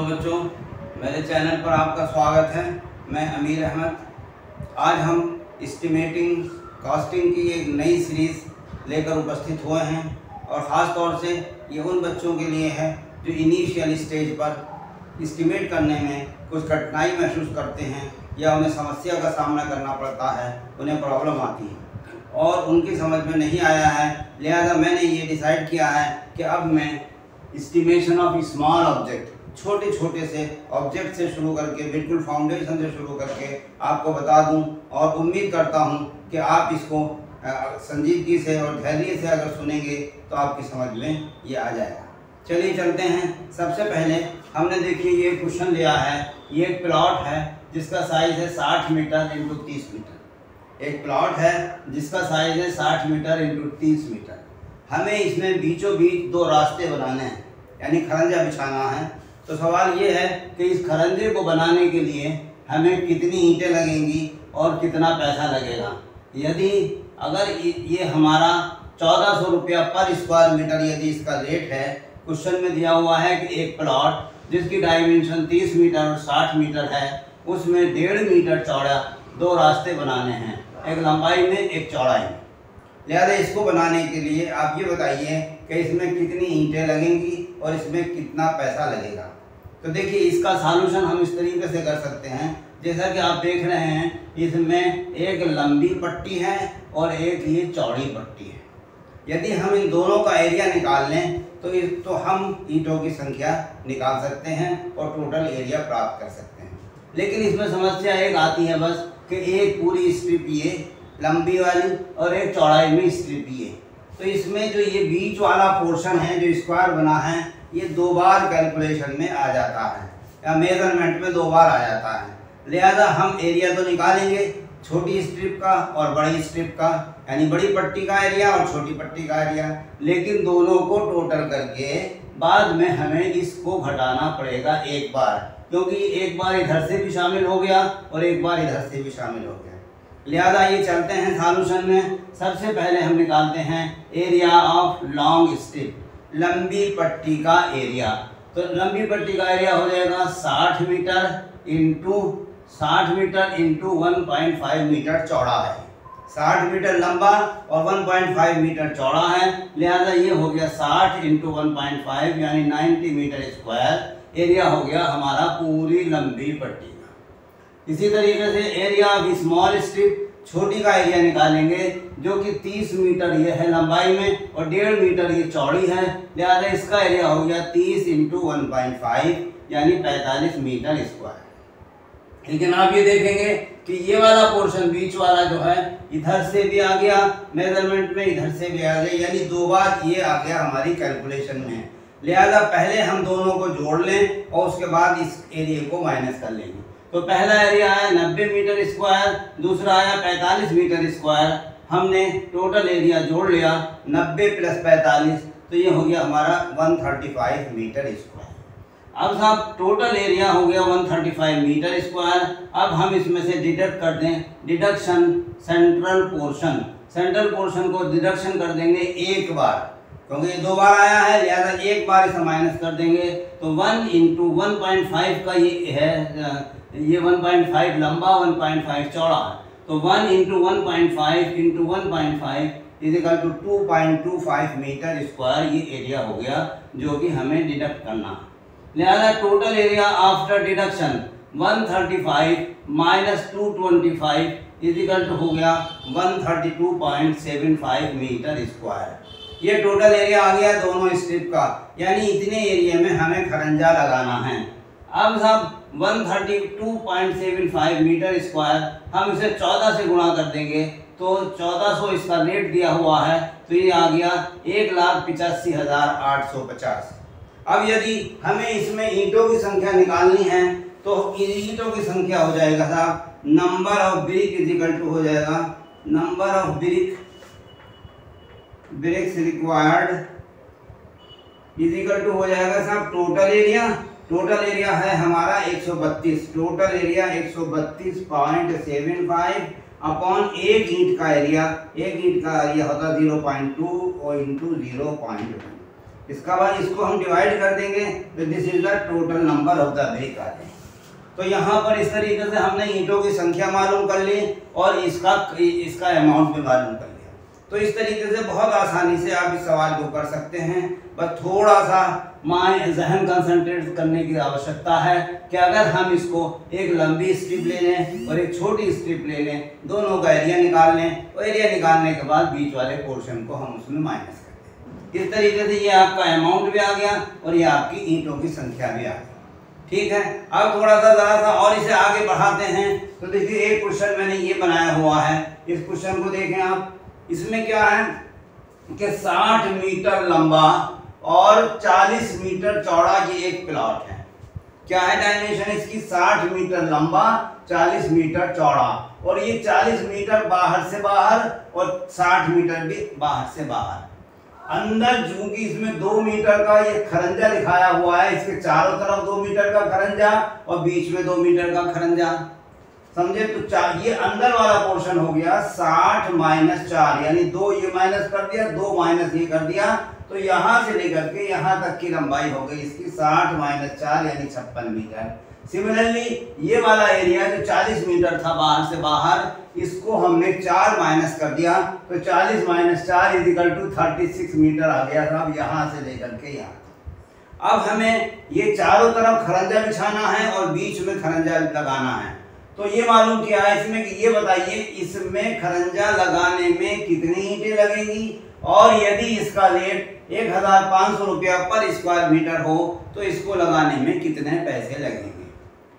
Hello बच्चों, मेरे channel पर आपका स्वागत है। मैं अमीर अहमद। आज हम एस्टिमेटिंग कास्टिंग की एक नई सीरीज़ लेकर उपस्थित हुए हैं और ख़ास तौर से ये उन बच्चों के लिए है जो इनिशियल स्टेज पर एस्टिमेट करने में कुछ कठिनाई महसूस करते हैं या उन्हें समस्या का सामना करना पड़ता है, उन्हें प्रॉब्लम आती है और उनकी समझ में नहीं आया है। लिहाजा मैंने ये डिसाइड किया है कि अब मैं एस्टिमेशन ऑफ स्मॉल ऑब्जेक्ट, छोटे छोटे से ऑब्जेक्ट से शुरू करके बिल्कुल फाउंडेशन से शुरू करके आपको बता दूं और उम्मीद करता हूं कि आप इसको संजीदगी से और धैर्य से अगर सुनेंगे तो आपकी समझ में ये आ जाएगा। चलिए चलते हैं। सबसे पहले हमने देखिए ये क्वेश्चन लिया है, ये एक प्लॉट है जिसका साइज़ है 60 मीटर × 30 मीटर। एक प्लॉट है जिसका साइज़ है 60 मीटर × 30 मीटर। हमें इसमें बीचों बीच दो रास्ते बनाने हैं, यानी खरंजा बिछाना है। तो सवाल ये है कि इस खरंजे को बनाने के लिए हमें कितनी ईंटें लगेंगी और कितना पैसा लगेगा। यदि अगर ये हमारा 1400 रुपया पर स्क्वायर मीटर यदि इसका रेट है। क्वेश्चन में दिया हुआ है कि एक प्लॉट जिसकी डायमेंशन 30 मीटर और 60 मीटर है, उसमें 1.5 मीटर चौड़ा दो रास्ते बनाने हैं, एक लंबाई में एक चौड़ाई में। लिहाजा इसको बनाने के लिए आप ये बताइए कि इसमें कितनी ईंटें लगेंगी और इसमें कितना पैसा लगेगा। तो देखिए इसका सॉल्यूशन हम इस तरीके से कर सकते हैं, जैसा कि आप देख रहे हैं इसमें एक लंबी पट्टी है और एक ये चौड़ी पट्टी है। यदि हम इन दोनों का एरिया निकाल लें तो हम ईंटों की संख्या निकाल सकते हैं और टोटल एरिया प्राप्त कर सकते हैं। लेकिन इसमें समस्या एक आती है बस कि एक पूरी स्ट्रिप ये लंबी वाली और एक चौड़ाई में स्ट्रिप ये, तो इसमें जो ये बीच वाला पोर्शन है जो स्क्वायर बना है, ये दो बार कैलकुलेशन में आ जाता है या मेजरमेंट में दो बार आ जाता है। लिहाजा हम एरिया तो निकालेंगे छोटी स्ट्रिप का और बड़ी स्ट्रिप का, यानी बड़ी पट्टी का एरिया और छोटी पट्टी का एरिया, लेकिन दोनों को टोटल करके बाद में हमें इसको घटाना पड़ेगा एक बार, क्योंकि एक बार इधर से भी शामिल हो गया और एक बार इधर से भी शामिल हो गया। लिहाजा ये चलते हैं सॉल्यूशन में। सबसे पहले हम निकालते हैं एरिया ऑफ लॉन्ग स्ट्रिप, लंबी पट्टी का एरिया। तो लंबी पट्टी का एरिया हो जाएगा 60 मीटर × 1.5 मीटर चौड़ा है। 60 मीटर लंबा और 1.5 मीटर चौड़ा है, लिहाजा ये हो गया 60 × 1.5 यानी 90 मीटर स्क्वायर एरिया हो गया हमारा पूरी लंबी पट्टी। इसी तरीके से एरिया ऑफ स्मॉल स्ट्रिप, छोटी का एरिया निकालेंगे, जो कि 30 मीटर ये है लंबाई में और 1.5 मीटर ये चौड़ी है, लिहाजा इसका एरिया हो गया 30 × 1.5 यानी 45 मीटर स्क्वायर। लेकिन आप ये देखेंगे कि ये वाला पोर्शन बीच वाला जो है इधर से भी आ गया मेजरमेंट में, इधर से भी आ गया, यानी दो बार ये आ गया हमारी कैलकुलेशन में। लिहाजा पहले हम दोनों को जोड़ लें और उसके बाद इस एरिया को माइनस कर लेंगे। तो पहला एरिया आया 90 मीटर स्क्वायर, दूसरा आया 45 मीटर स्क्वायर। हमने टोटल एरिया जोड़ लिया 90 + 45, तो ये हो गया हमारा 135 मीटर स्क्वायर। अब साहब टोटल एरिया हो गया 135 मीटर स्क्वायर। अब हम इसमें से डिडक्ट कर दें, deduction central portion, central portion को डिडक्शन कर देंगे एक बार, क्योंकि ये दो बार आया है, लिहाजा एक बार इसे माइनस कर देंगे। तो 1 × 1.5 का ये है, ये 1.5 लंबा 1.5 चौड़ा है, तो 1 × 1.5 × 1.5 is equal to 2.25 meter square ये एरिया हो गया, जो कि हमें डिडक्ट करना है। लिहाजा total area after deduction 135 − 225 is equal to हो गया 132.75 मीटर स्क्वायर। ये टोटल एरिया आ गया दोनों स्ट्रिप का, यानी इतने एरिया में हमें खरंजा लगाना है। अब सब 132.75 मीटर स्क्वायर हम इसे 14 से गुणा कर देंगे, तो 1400 इसका रेट दिया हुआ है, तो ये आ गया 1,85,850। अब यदि हमें इसमें ईंटों की संख्या निकालनी है तो ईंटों की संख्या हो जाएगा साहब number of brick is equal to हो जाएगा number of brick bricks required is equal to हो जाएगा साहब टोटल एरिया। टोटल एरिया है हमारा 132, टोटल एरिया 132.75 अपॉन एक ईंट का एरिया, एक ईंट का एरिया होता 0.2 और * 0.1। इसका बाद इसको हम डिवाइड कर देंगे तो this is the total number of the vehicle. तो यहाँ पर इस तरीके से हमने ईंटों की संख्या मालूम कर ली और इसका अमाउंट भी मालूम कर लिया। तो इस तरीके से बहुत आसानी से आप इस सवाल को कर सकते हैं। बस थोड़ा सा माइंड जहन कंसंट्रेट करने की आवश्यकता है कि अगर हम इसको एक लंबी स्ट्रिप ले लें और एक छोटी स्ट्रिप ले लें, दोनों का एरिया निकाल लें और एरिया निकालने के बाद बीच वाले पोर्शन को हम उसमें माइनस करें। इस तरीके से ये आपका अमाउंट भी आ गया और ये आपकी ईंटों की संख्या भी आ गई। ठीक है, अब थोड़ा सा ज़रा सा और इसे आगे बढ़ाते हैं। तो देखिए एक क्वेश्चन मैंने ये बनाया हुआ है, इस क्वेश्चन को देखें आप। इसमें क्या है कि 60 मीटर लंबा और 40 मीटर चौड़ा ये एक प्लॉट है। क्या है डायमेंशन इसकी? 60 मीटर लंबा 40 मीटर चौड़ा और ये 40 मीटर बाहर से बाहर और 60 मीटर भी बाहर से बाहर। अंदर चूंकि इसमें 2 मीटर का ये खरंजा दिखाया हुआ है, इसके चारों तरफ 2 मीटर का खरंजा और बीच में 2 मीटर का खरंजा, समझे? तो ये अंदर वाला पोर्शन हो गया 60 माइनस 4 यानी 2 ये माइनस कर दिया, 2 माइनस ये कर दिया, तो यहाँ से लेकर के यहाँ तक की लंबाई हो गई इसकी 60 माइनस 4 यानी 56 मीटर। सिमिलरली ये वाला एरिया जो 40 मीटर था बाहर से बाहर, इसको हमने 4 माइनस कर दिया तो 40 minus 4 is equal to 36 meter आ गया साहब, यहाँ से लेकर के यहाँ। अब हमें ये चारों तरफ खरंजा बिछाना है और बीच में खरंजा लगाना है। तो ये मालूम किया है इसमें कि ये बताइए इसमें खरंजा लगाने में कितनी ईंटें लगेंगी और यदि इसका रेट 1500 रुपया पर स्क्वायर मीटर हो तो इसको लगाने में कितने पैसे लगेंगे।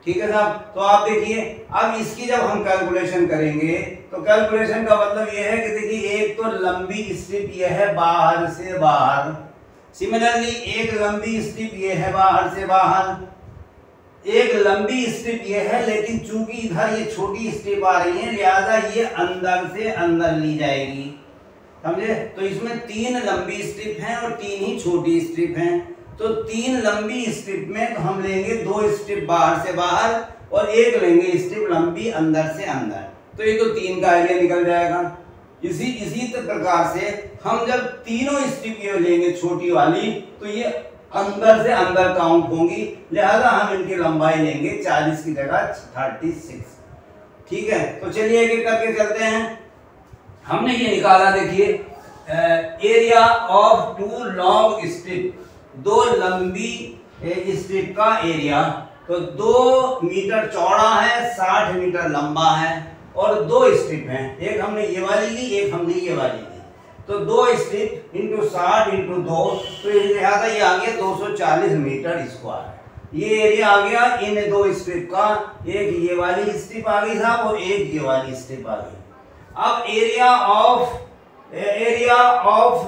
ठीक है साहब, तो आप देखिए अब इसकी जब हम कैलकुलेशन करेंगे तो कैलकुलेशन का मतलब ये है कि देखिए एक तो लंबी स्ट्रिप ये है बाहर से बाहर, सिमिलरली एक लंबी स्ट्रिप ये है बाहर से बाहर, एक लंबी स्ट्रिप ये है, लेकिन चूंकि इधर ये छोटी स्ट्रिप आ रही है लिहाजा ये अंदर से अंदर ली जाएगी, समझे? तो इसमें 3 लंबी स्ट्रिप हैं और 3 ही छोटी स्ट्रिप हैं। तो 3 लंबी स्ट्रिप में तो हम लेंगे 2 स्ट्रिप बाहर से बाहर और 1 लेंगे स्ट्रिप लंबी अंदर से अंदर, तो ये तो 3 का एरिया निकल जाएगा। इसी प्रकार से हम जब तीनों स्ट्रिप ये लेंगे छोटी वाली तो ये अंदर से अंदर काउंट होंगी, लिहाजा हम इनकी लंबाई लेंगे 40 की जगह 36। ठीक है, तो चलिए एक एक करके चलते हैं। हमने ये निकाला, देखिए एरिया ऑफ 2 लॉन्ग स्ट्रिप, 2 लंबी स्ट्रिप का एरिया, तो 2 मीटर चौड़ा है, 60 मीटर लंबा है और 2 स्ट्रिप हैं, एक हमने ये वाली ली, एक हमने ये वाली। तो 2 स्ट्रिप इंटू 60 इंटू 2, तो लिहाजा ये आ गया 240 मीटर स्क्वायर। ये एरिया आ गया इन 2 स्ट्रिप का, एक ये वाली स्ट्रिप आ गई साहब और एक ये वाली स्ट्रिप आ गई। अब एरिया ऑफ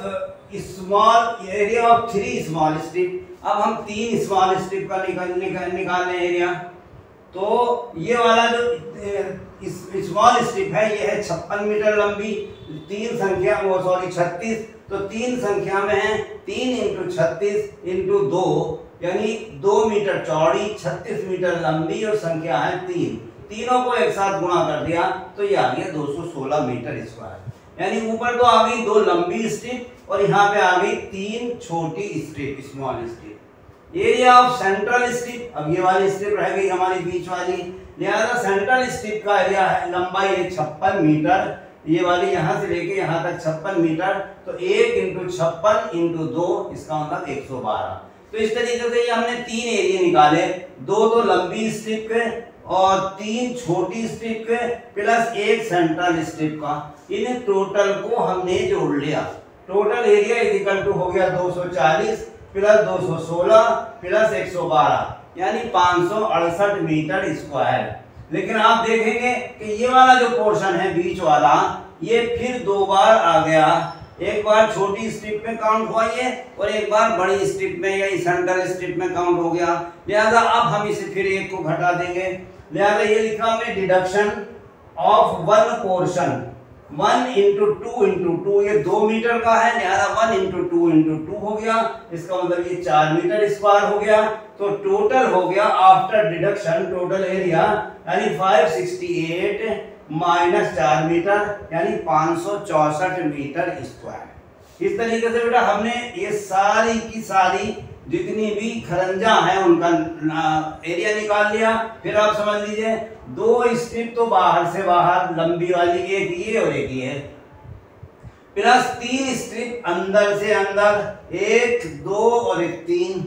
3 स्मॉल स्ट्रिप, अब हम 3 स्मॉल स्ट्रिप का निकालने एरिया। तो ये वाला जो स्मॉल स्ट्रिप है ये है 56 मीटर लंबी, 36, तो 3 संख्या में है, 3 इंटू 36 इंटू 2 यानी 2 मीटर चौड़ी, 36 मीटर लंबी और संख्या है 3, तीनों को एक साथ गुणा कर दिया तो ये आ गया 216 मीटर स्क्वायर। यानी ऊपर तो आ गई 2 लंबी स्ट्रिप और यहाँ पे आ गई 3 छोटी strip small strip. Area of central strip, अब ये वाली स्ट्रिप रह गई हमारी बीच वाली, लिहाजा सेंट्रल स्ट्रिप का एरिया है, लंबाई है 56 मीटर, ये वाली यहाँ से लेके यहाँ तक 56 मीटर, तो 1 इंटू 56 इंटू 2 इसका मतलब 112। तो इस तरीके से ये हमने 3 एरिया निकाले, 2 तो लंबी स्ट्रिप के और 3 छोटी स्ट्रिप के प्लस 1 सेंट्रल स्ट्रिप का, इन टोटल को हमने जोड़ लिया। Total area is equal to हो गया 240 प्लस 216 प्लस 112 यानी 568 मीटर स्क्वायर। लेकिन आप देखेंगे कि ये वाला जो पोर्शन है बीच वाला ये फिर 2 बार आ गया, एक बार छोटी स्ट्रिप में काउंट हुआ ये और एक बार बड़ी स्ट्रिप में या सेंट्रल स्ट्रिप में काउंट हो गया, लिहाजा अब हम इसे फिर 1 को घटा देंगे। लिहाजा ये लिखा हमने deduction of 1 portion, 1 into 2 into 2 ये 2 मीटर का है, लिहाजा 1 इंटू 2 इंटू 2 हो गया, इसका मतलब ये 4 मीटर स्क्वायर हो गया। तो टोटल हो गया आफ्टर डिडक्शन टोटल एरिया यानी 568 माइनस 4 मीटर यानी 564 मीटर स्क्वायर। इस तरीके से बेटा हमने ये सारी की सारी जितनी भी खरंजा है उनका एरिया निकाल लिया। फिर आप समझ लीजिए दो स्ट्रिप तो बाहर से बाहर लंबी वाली एक ये और एक ये, प्लस तीन स्ट्रिप अंदर से अंदर, एक दो और एक तीन।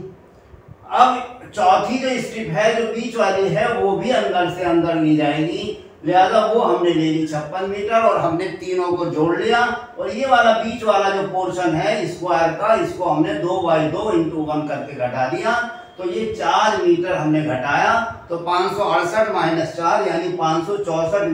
अब चौथी जो स्ट्रिप है जो बीच वाली है वो भी अंदर से अंदर ली जाएगी, लिहाजा वो हमने ले ली 56 मीटर और हमने तीनों को जोड़ लिया। और ये वाला बीच वाला जो पोर्शन है स्क्वायर का, इसको हमने 2/2 × 1 करके घटा दिया, तो ये 4 मीटर हमने घटाया, तो 568 माइनस 4 यानी 564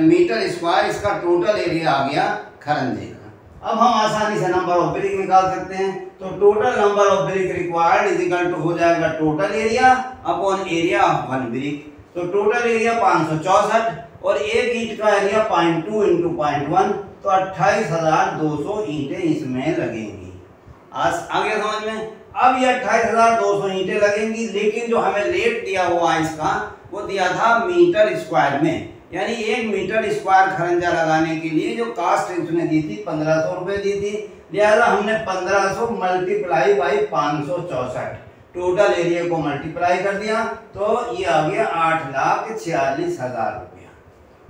मीटर स्क्वायर इसका टोटल एरिया आ गया खरंजे का। अब हम आसानी से नंबर ऑफ ब्रिक निकाल सकते हैं, तो total number of brick required equal to हो जाएगा total area upon area of one brick. तो टोटल एरिया 564 और एक ईंट का एरिया 0.2 × 0.1, तो 28,200 ईंटें इसमें लगेंगी। आज आगे समझ में अब ये 28,200 ईंटें लगेंगी, लेकिन जो हमें रेट दिया हुआ है इसका वो दिया था मीटर स्क्वायर में, यानी 1 मीटर स्क्वायर खरंजा लगाने के लिए जो कास्ट उसने दी थी 1500 रुपये दी थी, लिहाजा हमने 1500 मल्टीप्लाई बाई 564 टोटल एरिया को मल्टीप्लाई कर दिया, तो ये आ गया 8,46,000 रुपया।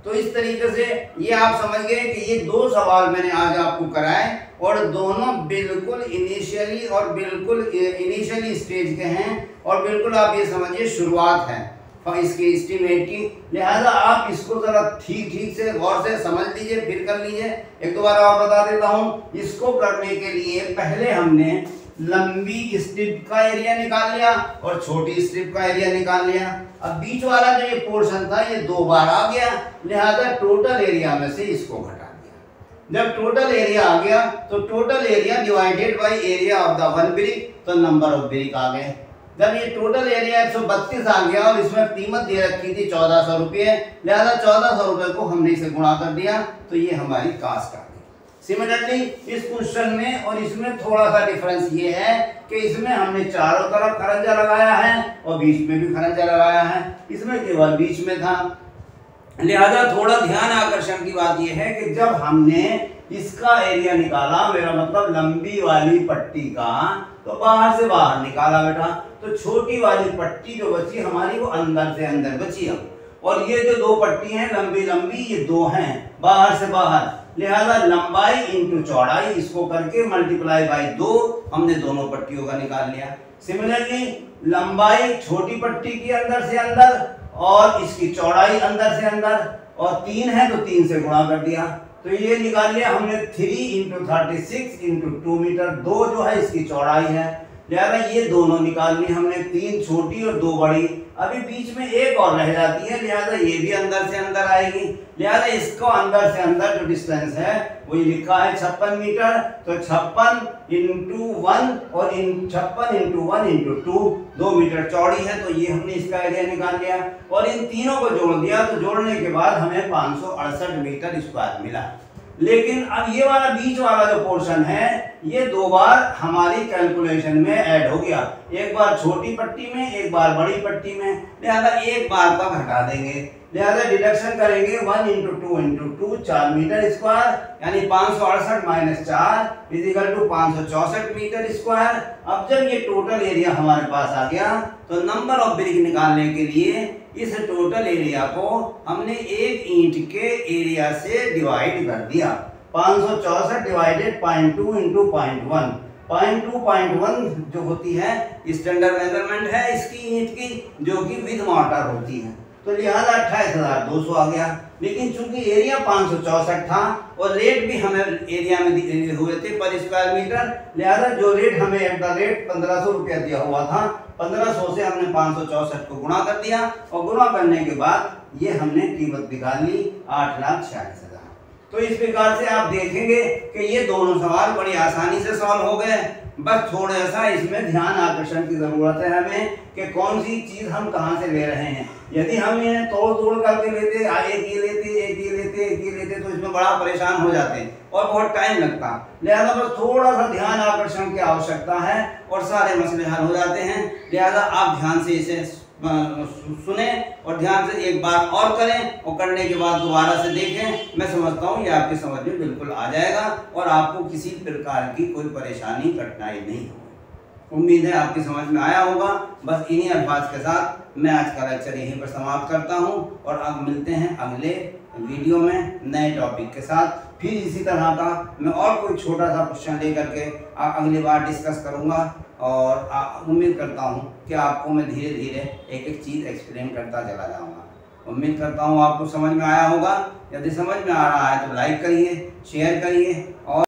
तो इस तरीके से ये आप समझ गए कि ये दो सवाल मैंने आज आपको कराए और दोनों बिल्कुल इनिशियली स्टेज के हैं और बिल्कुल आप ये समझिए शुरुआत है इसकी एस्टीमेट की, लिहाजा आप इसको ज़रा ठीक से गौर से समझ लीजिए फिर कर लीजिए। एक दोबारा और बता देता हूँ, इसको करने के लिए पहले हमने लंबी स्ट्रिप का एरिया निकाल लिया और छोटी स्ट्रिप का एरिया निकाल लिया। अब बीच वाला जो ये पोर्शन था ये 2 बार आ गया, लिहाजा टोटल एरिया में से इसको घटा दिया। जब टोटल एरिया आ गया तो total area divided by area of the one brick, तो नंबर ऑफ ब्रिक आ गए। जब ये टोटल एरिया 132 आ गया और इसमें कीमत दे रखी थी 1400 रुपये, लिहाजा 1400 रुपये को हमने इसे गुणा कर दिया, तो ये हमारी कास्ट आ गई। सिमिलरली इस क्वेश्चन में और इसमें थोड़ा सा डिफरेंस ये है कि इसमें हमने चारों तरफ खरंजा लगाया है और बीच में भी खरंजा लगाया है, इसमें केवल बीच में था। लिहाजा थोड़ा ध्यान आकर्षण की बात यह है कि जब हमने इसका एरिया निकाला, मेरा मतलब लंबी वाली पट्टी का, तो बाहर से बाहर निकाला बेटा, तो छोटी वाली पट्टी जो बची हमारी वो अंदर से अंदर बची। अब और ये जो 2 पट्टी हैं लंबी लंबी, ये 2 हैं बाहर से बाहर, लिहाजा लंबाई इंटू चौड़ाई इसको करके मल्टीप्लाई बाई 2 हमने दोनों पट्टियों का निकाल लिया। सिमिलरली लंबाई छोटी पट्टी की अंदर से अंदर और इसकी चौड़ाई अंदर से अंदर, और 3 है तो 3 से गुणा कर दिया, तो ये निकाल लिया हमने 3 × 36 × 2 मीटर। 2 जो है इसकी चौड़ाई है, लिहाजा ये दोनों निकाल ली हमने, 3 छोटी और 2 बड़ी। अभी बीच में एक और रह जाती है, लिहाजा ये भी अंदर से अंदर आएगी। लिहाजा इसको अंदर से अंदर जो डिस्टेंस है वो ये लिखा है 56 मीटर, तो 56 × 1 और 56 × 1 × 2 2 मीटर चौड़ी है, तो ये हमने इसका एरिया निकाल लिया और इन तीनों को जोड़ दिया, तो जोड़ने के बाद हमें 568 मीटर स्क्वायर मिला। लेकिन अब ये वाला बीच वाला जो पोर्शन है ये 2 बार हमारी कैलकुलेशन में ऐड हो गया, एक बार छोटी पट्टी में एक बार बड़ी पट्टी में, लिहाजा एक बार का घटा देंगे, लिहाजा डिडक्शन करेंगे 1 × 2 × 2 4 मीटर स्क्वायर यानी 568 minus 4 equal to 564 meter square. अब जब ये टोटल एरिया हमारे पास आ गया तो नंबर ऑफ ब्रिक निकालने के लिए इस टोटल एरिया को हमने एक ईंट के एरिया से डिवाइड कर दिया। 564 डिवाइडेड 0.2 × 0.1, 0.2 0.1 जो होती है स्टैंडर्ड मेजरमेंट है इसकी ईंट की, जो कि विद मोटर होती है, तो लिहाजा 28,200 आ गया। लेकिन चूंकि एरिया 564 था और रेट भी हमें एरिया में दिए हुए थे पर स्क्वायर मीटर, लिहाजा जो रेट हमें एट द रेट 1500 रुपया दिया हुआ था, 1500 से हमने 564 को गुणा कर दिया और गुणा करने के बाद ये हमने कीमत निकाल ली 8,46,000। तो इस प्रकार से आप देखेंगे कि ये दोनों सवाल बड़ी आसानी से सॉल्व हो गए। बस थोड़ा सा इसमें ध्यान आकर्षण की ज़रूरत है हमें कि कौन सी चीज़ हम कहाँ से ले रहे हैं। यदि हम ये तोड़ तोड़ करके लेते, एक ये लेते, तो इसमें बड़ा परेशान हो जाते और बहुत टाइम लगता। लिहाजा बस थोड़ा सा ध्यान आकर्षण की आवश्यकता है और सारे मसले हल हो जाते हैं। लिहाजा आप ध्यान से इसे सुने और ध्यान से एक बार और करें और करने के बाद दोबारा से देखें। मैं समझता हूँ ये आपकी समझ में बिल्कुल आ जाएगा और आपको किसी प्रकार की कोई परेशानी कठिनाई नहीं होगी। उम्मीद है आपकी समझ में आया होगा। बस इन्हीं अल्फाज के साथ मैं आज का लेक्चर यहीं पर समाप्त करता हूँ और अब मिलते हैं अगले वीडियो में नए टॉपिक के साथ। फिर इसी तरह का मैं और कोई छोटा सा क्वेश्चन ले करके अगली बार डिस्कस करूँगा और उम्मीद करता हूँ कि आपको मैं धीरे धीरे एक एक चीज़ एक्सप्लेन करता चला जाऊँगा। उम्मीद करता हूँ आपको समझ में आया होगा। यदि समझ में आ रहा है तो लाइक करिए, शेयर करिए और